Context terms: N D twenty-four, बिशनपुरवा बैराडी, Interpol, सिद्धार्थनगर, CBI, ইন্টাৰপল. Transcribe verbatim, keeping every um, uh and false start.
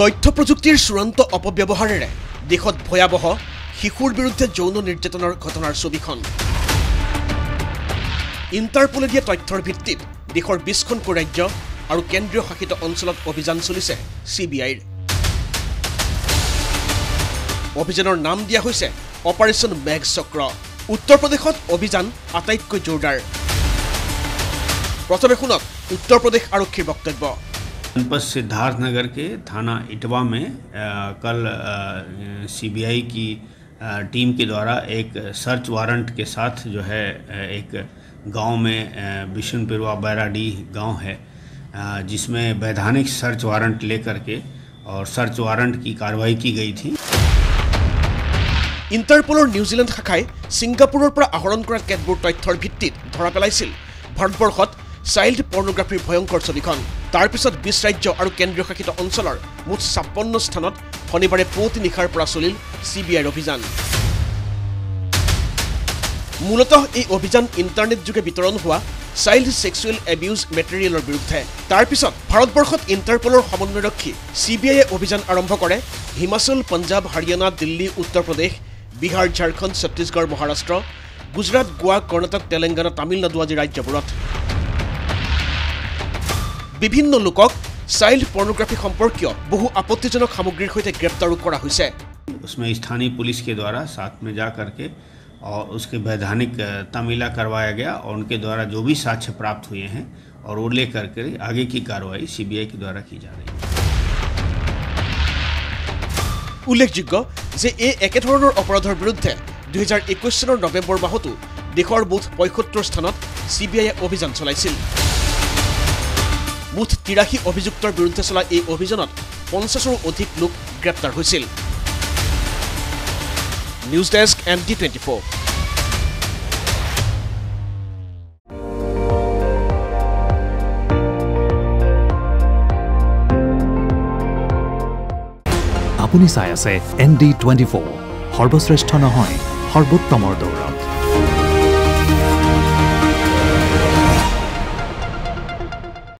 তথ্য প্ৰযুক্তিৰ চূড়ান্ত অপব্যবহাৰেৰে দেশত ভয়াবহ শিশুৰ বিৰুদ্ধে যৌন নিৰ্যাতনৰ ঘটনাৰ ছবিখন ইন্টাৰপলে দিয়া তথ্যৰ ভিত্তিত দেশৰ বিশখন ৰাজ্য আৰু কেন্দ্ৰীয় শাসিত অঞ্চলত অভিযান চলিছে C B I ৰ অভিযানৰ নাম দিয়া হৈছে অপাৰেশন মেঘ চক্ৰ উত্তৰ প্ৰদেশত অভিযান আটাইতকৈ জোৰদাৰ প্ৰথমে শুনক উত্তৰ প্ৰদেশ আৰক্ষীৰ বক্তব্য जनपद सिद्धार्थनगर के थाना इटवा में आ, कल C B I की आ, टीम के द्वारा एक सर्च वारंट के साथ जो है एक गांव में बिशनपुरवा बैराडी गांव है आ, जिसमें वैधानिक सर्च वारंट लेकर के और सर्च वारंट की कार्रवाई की गई थी। इंटरपोल न्यूजीलैंड शाखा सिंगापुर पर आहरण कर केतबोर तथ्यर भित्तित धरा पेलाइसिल भारतवर्षत चाइल्ड पर्नोग्राफी भयंकर छविखन तार पिছত बीस राज्य और केंद्रीय शासित अंचलर मुठ छप्पन्न स्थानत शनिवारे पुवती निशार पर चलिल C B I अभियान मूलतः এই অভিযান ইন্টারনেট যোগে বিতরণ হওয়া চাইল্ড সেক্সুয়াল অ্যাবিউজ মেটেৰিয়ালৰ বিৰুদ্ধে তাৰ পিছত ভাৰতবৰ্ষত ইন্টাৰপলৰ সমন্বয়ৰক্ষী C B I অভিযান আৰম্ভ কৰে হিমাচল পঞ্জাব হাৰিয়ানা দিল্লী উত্তৰ প্ৰদেশ বিহাৰ ঝাৰখণ্ড ছত্তীশগড় মহাৰাষ্ট্ৰ গুজৰাট গোৱা কৰ্ণাটক তেলেংগানা তামিলনাডু আদি ৰাজ্যবোৰত বিভিন্ন লোকক চাইল্ড পৰ্নোগ্ৰাফি সম্পৰ্কীয় বহু আপত্তিজনক সামগ্ৰীৰ সৈতে গ্ৰেপ্তাৰ কৰা হৈছে। उसमें स्थानीय पुलिस के द्वारा साथ में जा करके और उसके वैधानिक तामीला करवाया गया और उनके द्वारा जो भी साक्ष्य प्राप्त हुए हैं और वो लेकर के आगे की कार्रवाई C B I के द्वारा की जा रही है। উল্লেখযোগ্য যে এই একেধৰণৰ অপৰাধৰ বিৰুদ্ধে দুই হাজাৰ একৈশ চনৰ নৱেম্বৰ মাহতো দেশৰ মুঠ পঁয়সত্তৰ স্থানত C B I অভিযান চলাইছিল। মুঠ তিৰাশী অভিযুক্তৰ বিৰুদ্ধে চলা এই অভিযানত পঞ্চাশৰো অধিক লোক গ্ৰেপ্তাৰ হৈছিল। News desk N D twenty-four। আপুনি চাই আছে N D twenty-four সৰ্বশ্ৰেষ্ঠ নহয় সৰ্বোত্তমৰ দৌৰ।